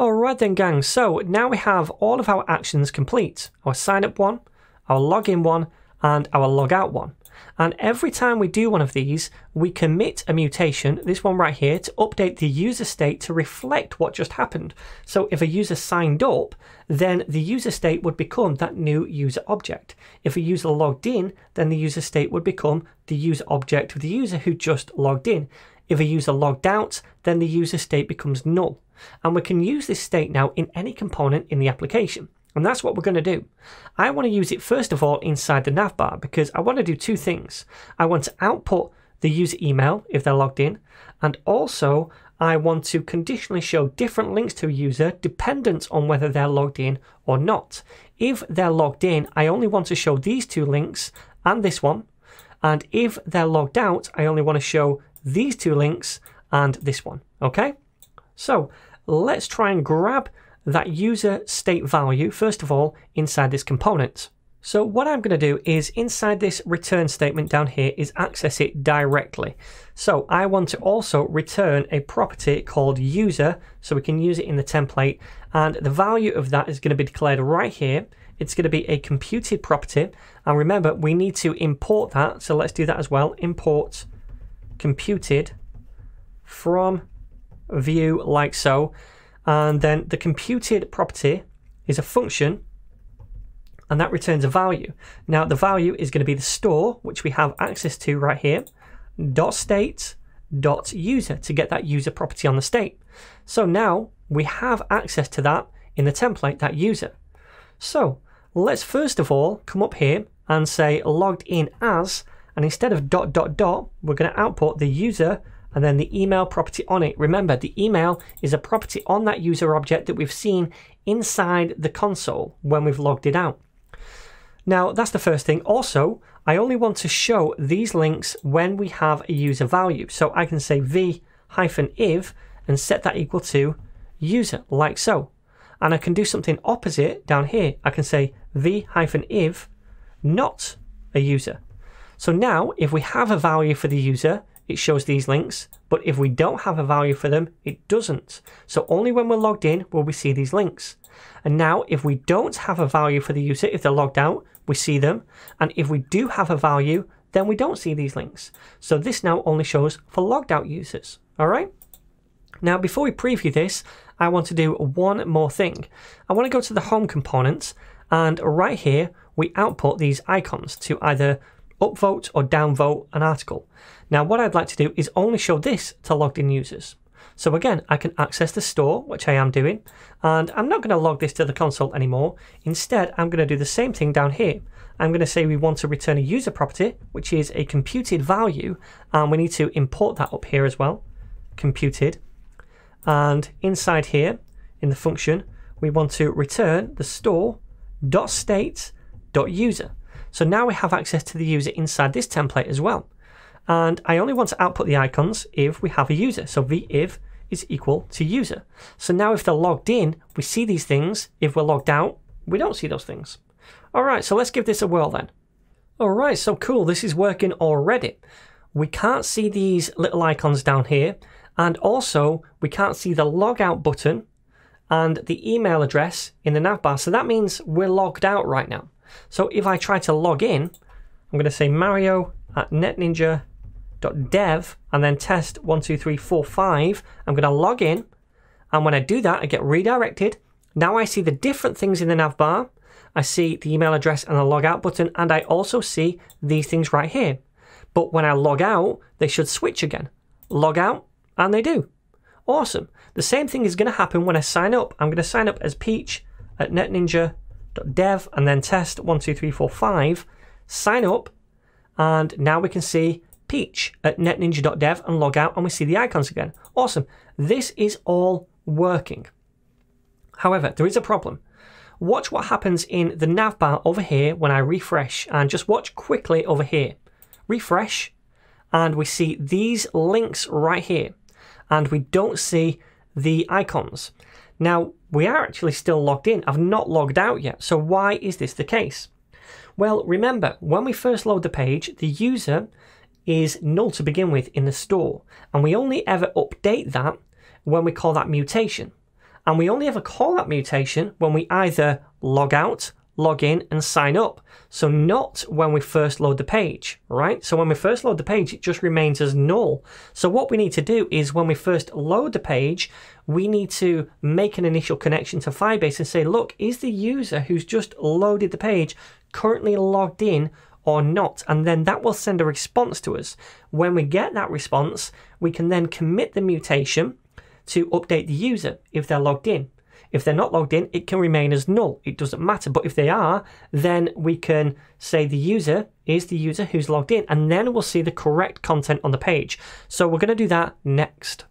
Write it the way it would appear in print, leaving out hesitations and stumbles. Alright then gang, so now we have all of our actions complete. Our sign up one, our login one, and our log out one. And every time we do one of these, we commit a mutation, this one right here, to update the user state to reflect what just happened. So if a user signed up, then the user state would become that new user object. If a user logged in, then the user state would become the user object of the user who just logged in. If a user logged out, then the user state becomes null. And we can use this state now in any component in the application. And that's what we're going to do. I want to use it first of all inside the navbar because I want to do two things. I want to output the user email if they're logged in, and also I want to conditionally show different links to a user dependent on whether they're logged in or not. If they're logged in, I only want to show these two links and this one. And if they're logged out, I only want to show these two links and this one. Okay, so let's try and grab that user state value first of all inside this component. So what I'm going to do is inside this return statement down here is access it directly. So I want to also return a property called user so we can use it in the template, and the value of that is going to be declared right here. It's going to be a computed property, and remember we need to import that, so let's do that as well. Import computed from Vue, like so, and then the computed property is a function and that returns a value. Now the value is going to be the store, which we have access to right here, dot state dot user to get that user property on the state. So now we have access to that in the template, that user. So let's first of all come up here and say logged in as, and instead of dot dot dot we're going to output the user and then the email property on it. Remember, the email is a property on that user object that we've seen inside the console when we've logged it out. Now that's the first thing. Also, I only want to show these links when we have a user value. So I can say v-if and set that equal to user, like so. And I can do something opposite down here. I can say v-if not a user. So now if we have a value for the user, it shows these links, but if we don't have a value for them, it doesn't. So only when we're logged in will we see these links. And now if we don't have a value for the user, if they're logged out, we see them. And if we do have a value, then we don't see these links. So this now only shows for logged out users. All right. Now, before we preview this, I want to do one more thing. I want to go to the home component, and right here, we output these icons to either upvote or downvote an article. Now what I'd like to do is only show this to logged in users. So again, I can access the store, which I am doing, and I'm not going to log this to the console anymore. Instead, I'm going to do the same thing down here. I'm going to say we want to return a user property, which is a computed value, and we need to import that up here as well, computed. And inside here, in the function, we want to return the store.state.user. So now we have access to the user inside this template as well. And I only want to output the icons if we have a user. So v-if is equal to user. So now if they're logged in, we see these things. If we're logged out, we don't see those things. All right, so let's give this a whirl then. All right, so cool, this is working already. We can't see these little icons down here. And also we can't see the log out button and the email address in the navbar. So that means we're logged out right now. So if I try to log in, I'm going to say mario@netninja.dev and then test12345. I'm going to log in, and when I do that, I get redirected. Now I see the different things in the navbar. I see the email address and the log out button, and I also see these things right here. But when I log out, they should switch again. Log out, and they do. Awesome. The same thing is going to happen when I sign up. I'm going to sign up as peach@netninja.dev and then test12345, sign up, and now we can see peach@netninja.dev and log out, and we see the icons again. Awesome. This is all working. However, there is a problem. Watch what happens in the navbar over here when I refresh, and just watch quickly over here. Refresh, and we see these links right here, and we don't see the icons. Now, we are actually still logged in. I've not logged out yet. So why is this the case? Well, remember, when we first load the page, the user is null to begin with in the store. And we only ever update that when we call that mutation. And we only ever call that mutation when we either log out, log in, and sign up. So not when we first load the page, right? So when we first load the page, it just remains as null. So what we need to do is when we first load the page, we need to make an initial connection to Firebase and say, look, is the user who's just loaded the page currently logged in or not? And then that will send a response to us. When we get that response, we can then commit the mutation to update the user if they're logged in. If they're not logged in, it can remain as null. It doesn't matter. But if they are, then we can say the user is the user who's logged in, and then we'll see the correct content on the page. So we're going to do that next.